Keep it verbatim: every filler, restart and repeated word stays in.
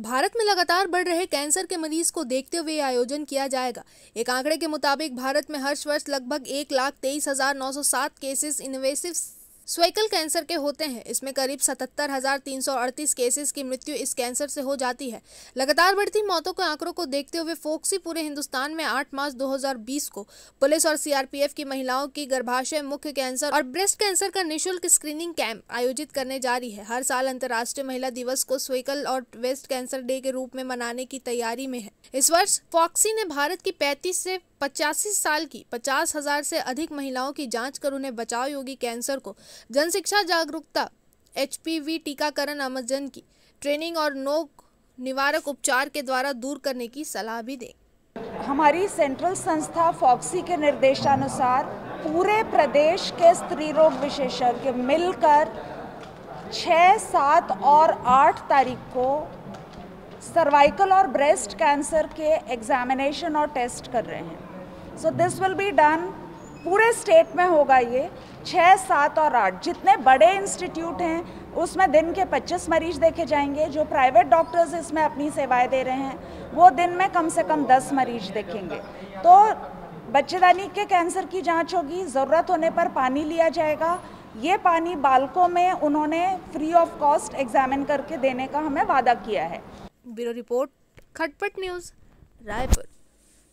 भारत में लगातार बढ़ रहे कैंसर के मरीज को देखते हुए आयोजन किया जाएगा। एक आंकड़े के मुताबिक भारत में हर वर्ष लगभग एक लाख तेईस हजार नौ सौ सात केसेस इन्वेसिव स्वेकल कैंसर के होते हैं। इसमें करीब सतहत्तर हजार तीन सौ अड़तीस केसेस की मृत्यु इस कैंसर से हो जाती है। लगातार बढ़ती मौतों के आंकड़ों को देखते हुए फॉक्सी पूरे हिंदुस्तान में आठ मार्च दो हजार बीस को पुलिस और सीआरपीएफ की महिलाओं की गर्भाशय, मुख्य कैंसर और ब्रेस्ट कैंसर का निःशुल्क स्क्रीनिंग कैंप आयोजित करने जा रही है। हर साल अंतर्राष्ट्रीय महिला दिवस को स्वेकल और ब्रेस्ट कैंसर डे के रूप में मनाने की तैयारी में है। इस वर्ष फॉक्सी ने भारत की पैंतीस से पचासी साल की पचास हजार से अधिक महिलाओं की जांच कर उन्हें बचाव योगी कैंसर को जनशिक्षा, जागरूकता, एच पी वी टीकाकरण, आमजन की ट्रेनिंग और नोक निवारक उपचार के द्वारा दूर करने की सलाह भी दी। हमारी सेंट्रल संस्था फॉक्सी के निर्देशानुसार पूरे प्रदेश के स्त्री रोग विशेषज्ञ मिलकर छह, सात और आठ तारीख को सर्वाइकल और ब्रेस्ट कैंसर के एग्जामिनेशन और टेस्ट कर रहे हैं। So this will be done, पूरे स्टेट में होगा ये छह, सात और आठ। जितने बड़े इंस्टीट्यूट हैं उसमें दिन के पच्चीस मरीज देखे जाएंगे। जो प्राइवेट डॉक्टर्स इसमें अपनी सेवाएं दे रहे हैं वो दिन में कम से कम दस मरीज देखेंगे। तो बच्चेदानी के कैंसर की जांच होगी। ज़रूरत होने पर पानी लिया जाएगा। ये पानी बालकों में उन्होंने फ्री ऑफ कॉस्ट एग्जामिन करके देने का हमें वादा किया है। Bureau report, Khatpat news, Raipur.